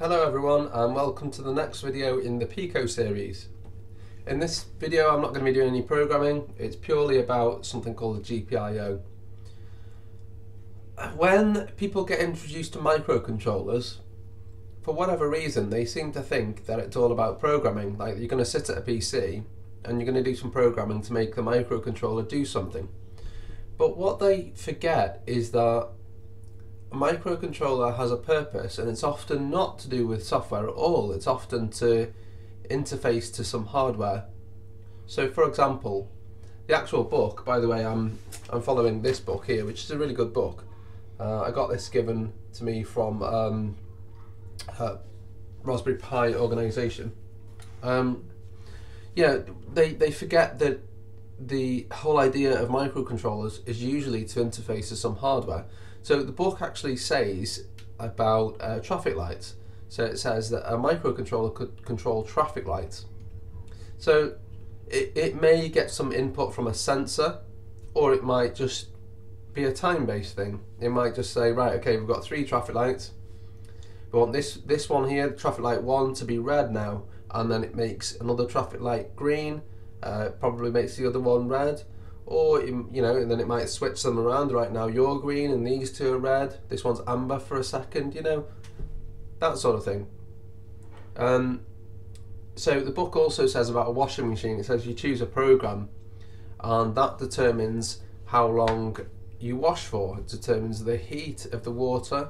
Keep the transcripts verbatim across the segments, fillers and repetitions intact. Hello everyone, and welcome to the next video in the Pico series. In this video I'm not going to be doing any programming. It's purely about something called the G P I O. When people get introduced to microcontrollers, for whatever reason they seem to think that it's all about programming, like you're going to sit at a P C and you're going to do some programming to make the microcontroller do something. But what they forget is that a microcontroller has a purpose, and it's often not to do with software at all. It's often to interface to some hardware. So for example, the actual book, by the way, I'm, I'm following this book here, which is a really good book. Uh, I got this given to me from um, a Raspberry Pi organization. Um, yeah, they, they forget that the whole idea of microcontrollers is usually to interface to some hardware. So the book actually says about uh, traffic lights. So it says that a microcontroller could control traffic lights. So it, it may get some input from a sensor, or it might just be a time-based thing. It might just say, right, okay, we've got three traffic lights. We want this, this one here, traffic light one, to be red now, and then it makes another traffic light green, uh, probably makes the other one red. Or, you know, and then it might switch them around. Right now you're green and these two are red, this one's amber for a second, you know, that sort of thing. Um, so the book also says about a washing machine. It says you choose a program and that determines how long you wash for. It determines the heat of the water,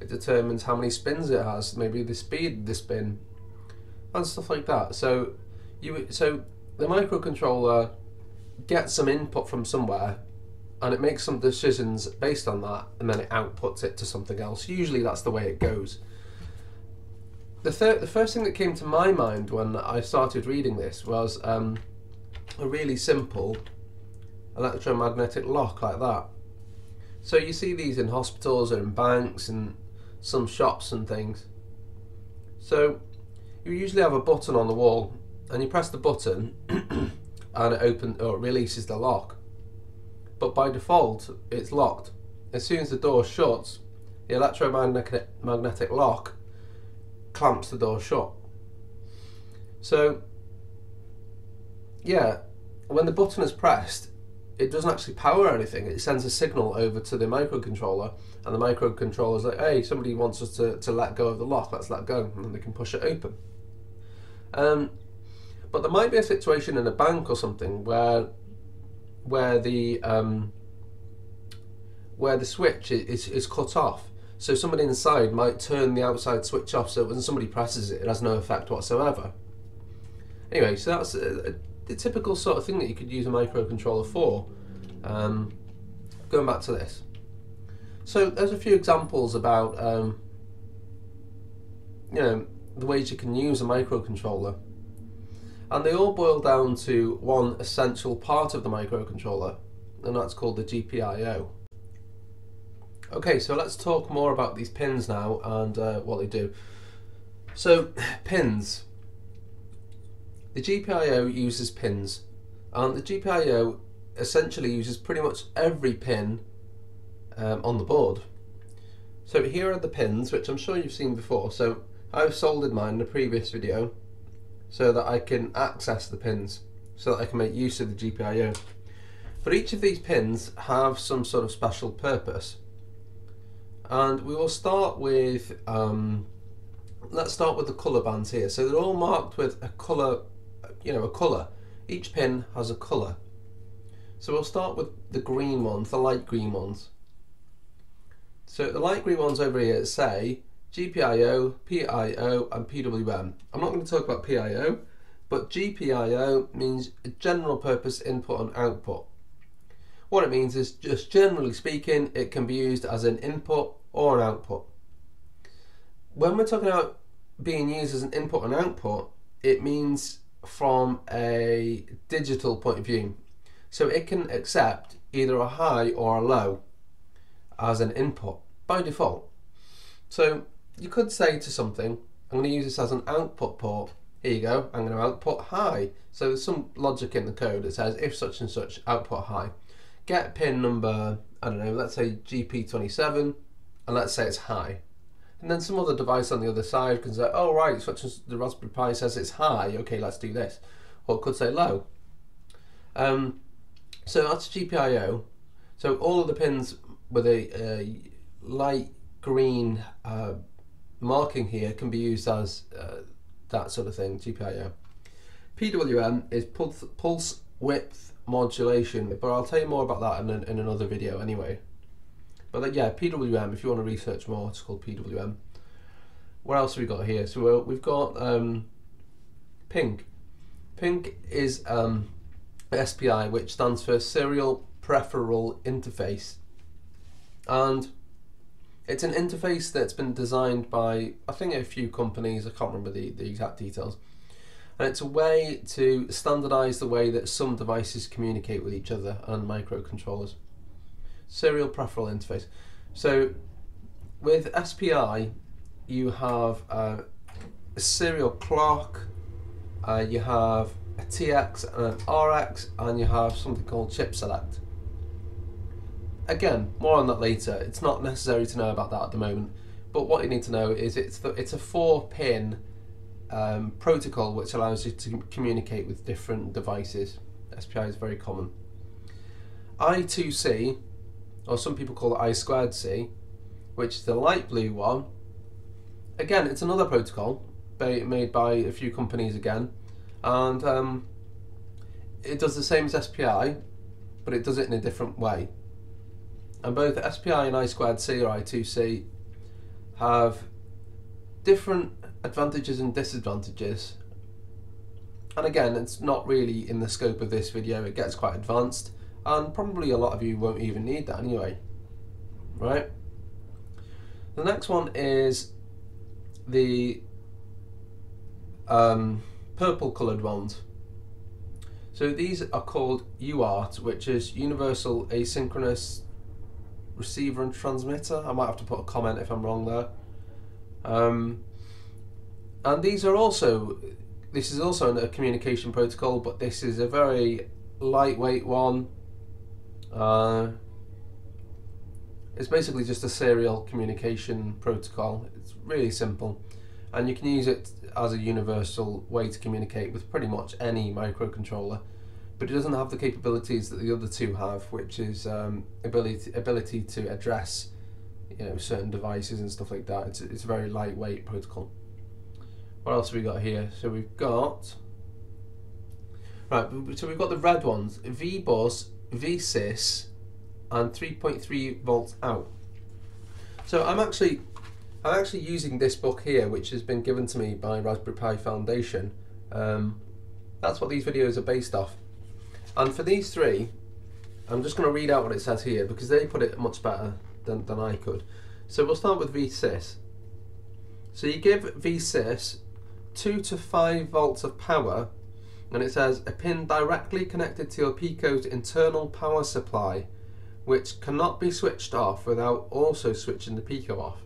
it determines how many spins it has, maybe the speed of the spin, and stuff like that. So, you, so the microcontroller get some input from somewhere and it makes some decisions based on that, and then it outputs it to something else. Usually that's the way it goes. The, thir the first thing that came to my mind when I started reading this was um, a really simple electromagnetic lock like that. So you see these in hospitals or in banks and some shops and things. So you usually have a button on the wall and you press the button and it opens or it releases the lock, but by default it's locked. As soon as the door shuts, the electromagnetic lock clamps the door shut. So yeah, when the button is pressed, it doesn't actually power anything. It sends a signal over to the microcontroller, and the microcontroller's like, hey, somebody wants us to, to let go of the lock, let's let go, and then they can push it open. Um, But there might be a situation in a bank or something where, where the um, where the switch is, is cut off. So somebody inside might turn the outside switch off, so when somebody presses it, it has no effect whatsoever. Anyway, so that's a, a, the typical sort of thing that you could use a microcontroller for. Um, going back to this, so there's a few examples about um, you know, the ways you can use a microcontroller. And they all boil down to one essential part of the microcontroller, and that's called the G P I O. Okay, so let's talk more about these pins now and uh, what they do. So, pins. The G P I O uses pins, and the G P I O essentially uses pretty much every pin um, on the board. So here are the pins, which I'm sure you've seen before. So I've soldered mine in a previous video, so that I can access the pins, so that I can make use of the G P I O. But each of these pins have some sort of special purpose, and we will start with um, let's start with the color bands here. So they're all marked with a color, you know, a color. Each pin has a color. So we'll start with the green ones, the light green ones. So the light green ones over here say G P I O, P I O and P W M. I'm not going to talk about P I O, but G P I O means general purpose input and output. What it means is, just generally speaking, it can be used as an input or an output. When we're talking about being used as an input and output, it means from a digital point of view. So it can accept either a high or a low as an input by default. So you could say to something, I'm going to use this as an output port. Here you go, I'm going to output high. So there's some logic in the code that says if such and such, output high. Get pin number, I don't know, let's say G P twenty-seven, and let's say it's high. And then some other device on the other side can say, oh right, such as the Raspberry Pi says it's high, okay, let's do this. Or it could say low. Um, so that's G P I O. So all of the pins with a uh, light green uh, marking here can be used as uh, that sort of thing, G P I O. P W M is pulse, pulse width modulation, but I'll tell you more about that in, an, in another video anyway. But then, yeah, P W M, if you want to research more, it's called P W M. What else have we got here? So uh, we've got um, ping. Ping is um, S P I, which stands for Serial Peripheral Interface. And it's an interface that's been designed by, I think, a few companies. I can't remember the, the exact details. And it's a way to standardize the way that some devices communicate with each other and microcontrollers. Serial peripheral interface. So with S P I, you have uh, a serial clock, uh, you have a T X and an R X, and you have something called chip select. Again, more on that later. It's not necessary to know about that at the moment. But what you need to know is it's the, it's a four-pin um, protocol which allows you to communicate with different devices. S P I is very common. I two C, or some people call it I squared C, which is the light blue one. Again, it's another protocol made by a few companies again, and um, it does the same as S P I, but it does it in a different way. And both S P I and I squared C or I two C have different advantages and disadvantages. And again, it's not really in the scope of this video, it gets quite advanced. And probably a lot of you won't even need that anyway, right? The next one is the um, purple coloured ones. So these are called U A R T, which is Universal Asynchronous Receiver and Transmitter. I might have to put a comment if I'm wrong there. Um, and these are also, this is also a communication protocol, but this is a very lightweight one. Uh, it's basically just a serial communication protocol. It's really simple, and you can use it as a universal way to communicate with pretty much any microcontroller, but it doesn't have the capabilities that the other two have, which is um, ability ability to address, you know, certain devices and stuff like that. It's, it's a very lightweight protocol. What else have we got here? So we've got right. So we've got the red ones: V bus. V S Y S and three point three volts out. So I'm actually I'm actually using this book here, which has been given to me by Raspberry Pi Foundation. Um, that's what these videos are based off. And for these three, I'm just going to read out what it says here because they put it much better than, than I could. So we'll start with V S Y S. So you give V S Y S two to five volts of power. And it says a pin directly connected to your Pico's internal power supply, which cannot be switched off without also switching the Pico off.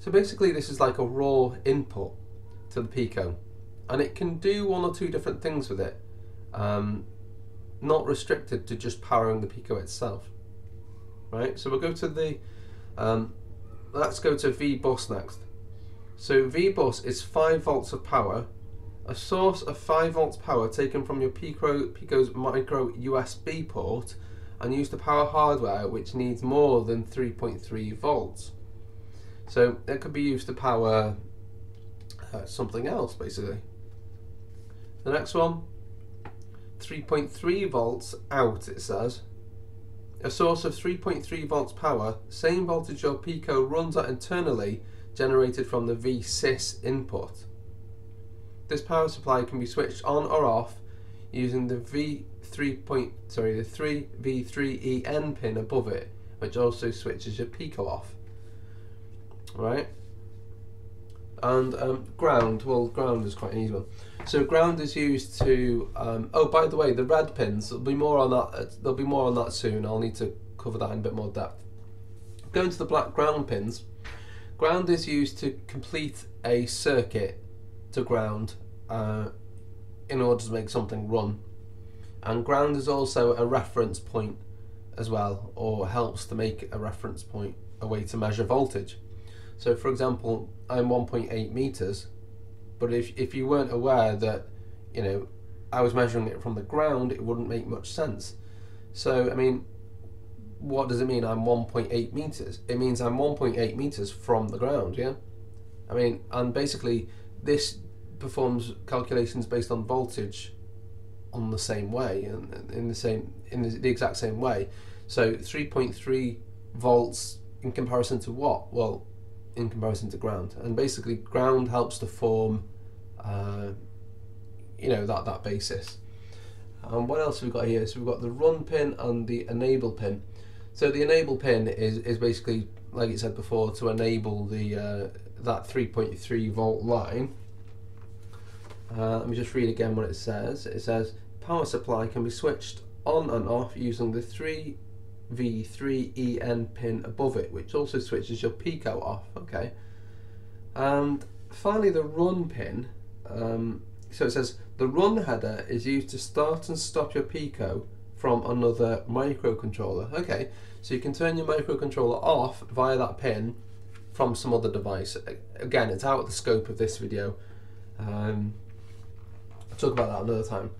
So basically this is like a raw input to the Pico, and it can do one or two different things with it, um, not restricted to just powering the Pico itself. Right, so we'll go to the um, let's go to V bus next. So V bus is five volts of power. A source of five volts power taken from your Pico, Pico's micro U S B port and used to power hardware which needs more than three point three volts. So it could be used to power uh, something else basically. The next one, three point three volts out it says. A source of three point three volts power, same voltage your Pico runs at internally, generated from the V S Y S input. This power supply can be switched on or off using the V three point, sorry, the three V three E N pin above it, which also switches your Pico off. Right? And um, ground, well, ground is quite an easy one. So ground is used to. Um, oh, by the way, the red pins. There'll be more on that. There'll be more on that soon. I'll need to cover that in a bit more depth. Going to the black ground pins. Ground is used to complete a circuit. To ground uh, in order to make something run, and ground is also a reference point as well, or helps to make a reference point, a way to measure voltage. So for example, I'm one point eight meters, but if, if you weren't aware that, you know, I was measuring it from the ground, it wouldn't make much sense. So I mean, what does it mean I'm one point eight meters? It means I'm one point eight meters from the ground, yeah? I mean, and basically this performs calculations based on voltage on the same way, and in the same in the exact same way. So three point three volts in comparison to what? Well, in comparison to ground, and basically ground helps to form uh, you know, that that basis. And what else have we got here? So we've got the run pin and the enable pin. So the enable pin is, is basically, like it said before, to enable the uh, that three point three volt line. Uh, let me just read again what it says. It says power supply can be switched on and off using the three V three E N pin above it, which also switches your Pico off. Okay. And finally, the run pin. Um, so it says the run header is used to start and stop your Pico from another microcontroller. Okay. So you can turn your microcontroller off via that pin from some other device. Again, it's out of the scope of this video. Um, I'll talk about that another time.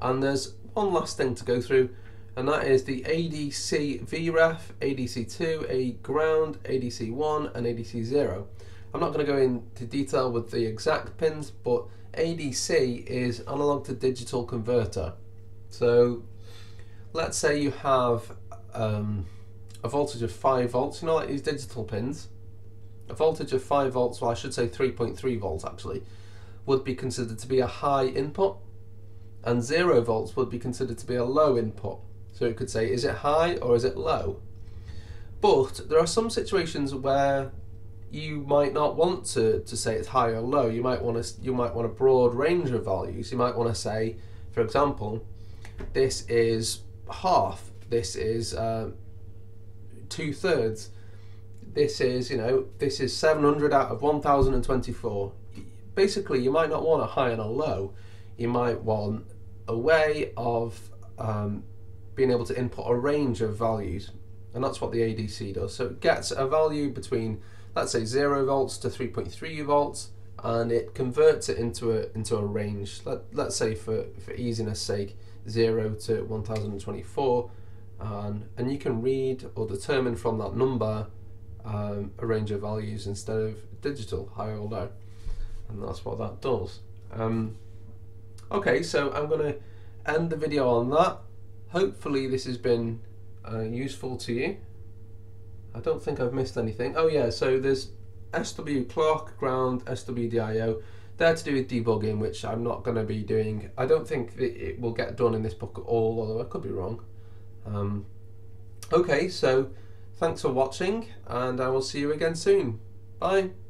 And there's one last thing to go through, and that is the A D C V ref, A D C two, a ground, A D C one and A D C zero. I'm not going to go into detail with the exact pins, but A D C is analog to digital converter. So let's say you have um, a voltage of five volts, you know, like these digital pins. A voltage of five volts, well I should say three point three volts actually, would be considered to be a high input, and zero volts would be considered to be a low input. So it could say, is it high or is it low? But there are some situations where you might not want to, to say it's high or low. You might want to, you might want a broad range of values. You might want to say, for example, this is half, this is uh, two-thirds, this is, you know, this is seven hundred out of one thousand twenty-four. Basically, you might not want a high and a low. You might want a way of um, being able to input a range of values, and that's what the A D C does. So it gets a value between, let's say, zero volts to three point three volts, and it converts it into a into a range. Let, let's say for, for easiness sake, zero to one thousand twenty-four, and, and you can read or determine from that number Um, a range of values instead of digital, high or low, and that's what that does. Um, okay, so I'm going to end the video on that. Hopefully this has been uh, useful to you. I don't think I've missed anything. Oh yeah, so there's S W clock, ground, S W D I O. They're to do with debugging, which I'm not going to be doing. I don't think it will get done in this book at all, although I could be wrong. Um, okay, so thanks for watching, and I will see you again soon. Bye.